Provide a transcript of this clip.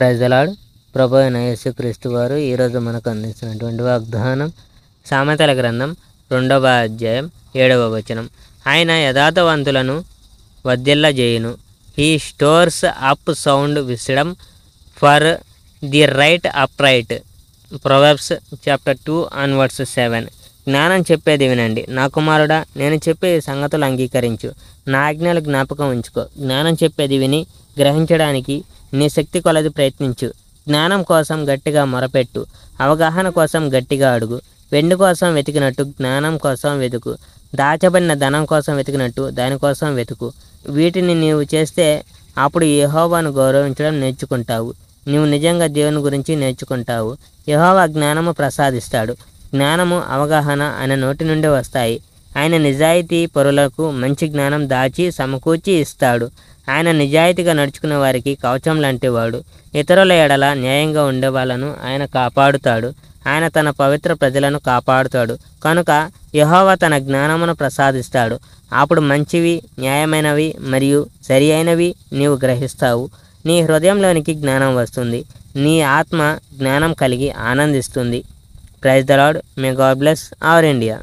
Praise the lord. ప్రభు అయిన యేసుక్రీస్తు వారు ఈరోజు మనకు అందిస్తున్నటువంటి వాగ్దానం సామెతల గ్రంథం 2వ అధ్యాయం 7వ వచనం. ఆయన యథార్థవంతులను వర్ధిల్లజేయును. He stores up sound wisdom for the right upright. Proverbs chapter 2 and verse 7. జ్ఞానం చెప్పేది వినండి, నా కుమారుడా, నేను చెప్పే సంగతులు అంగీకరించు, నా ఆజ్ఞలు జ్ఞాపకం ఉంచుకో. జ్ఞానం చెప్పేది విని గ్రహించడానికి నీ శక్తి కొలది ప్రయత్నించు. జ్ఞానం కోసం గట్టిగా మొరపెట్టు, అవగాహన కోసం గట్టిగా అడుగు. వెండి కోసం వెతికినట్టు జ్ఞానం కోసం వెతుకు, దాచబడిన ధనం కోసం వెతికినట్టు దానికోసం వెతుకు. వీటిని నీవు చేస్తే అప్పుడు యెహోవాను గౌరవించడం నేర్చుకుంటావు. నీవు నిజంగా దేవుని గురించి నేర్చుకుంటావు. యెహోవా జ్ఞానము ప్రసాదిస్తాడు. జ్ఞానము, అవగాహన ఆయన నోటి నుండి వస్తాయి. ఆయన నిజాయితీ పరులకు మంచి జ్ఞానం దాచి సమకూర్చి ఇస్తాడు. ఆయన నిజాయితీగా నడుచుకునే వారికి కవచం లాంటివాడు. ఇతరుల ఎడల న్యాయంగా ఉండేవాళ్ళను ఆయన కాపాడుతాడు. ఆయన తన పవిత్ర ప్రజలను కాపాడుతాడు. కనుక యెహోవా తన జ్ఞానమును ప్రసాదిస్తాడు. అప్పుడు మంచివి, న్యాయమైనవి మరియు సరి అయినవి నీవు గ్రహిస్తావు. నీ హృదయంలోనికి జ్ఞానం వస్తుంది. నీ ఆత్మ జ్ఞానం కలిగి ఆనందిస్తుంది. Praise the Lord. May God bless our India.